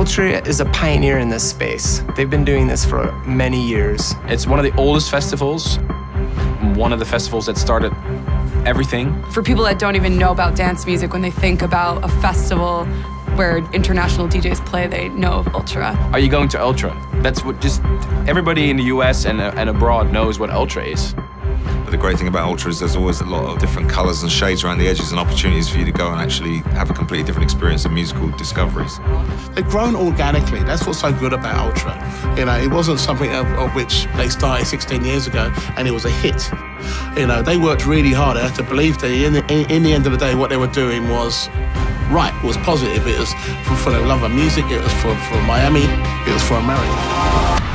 Culture is a pioneer in this space. They've been doing this for many years. It's one of the oldest festivals, one of the festivals that started everything. For people that don't even know about dance music, when they think about a festival where international DJs play, they know of Ultra. Are you going to Ultra? That's what just everybody in the US and abroad knows what Ultra is. But the great thing about Ultra is there's always a lot of different colors and shades around the edges and opportunities for you to go and actually have a completely different experience of musical discoveries. They've grown organically. That's what's so good about Ultra. You know, it wasn't something of which they started 16 years ago and it was a hit. You know, they worked really hard. I have to believe that in the end of the day, what they were doing was right, it was positive. It was for the love of music, it was for Miami, it was for America.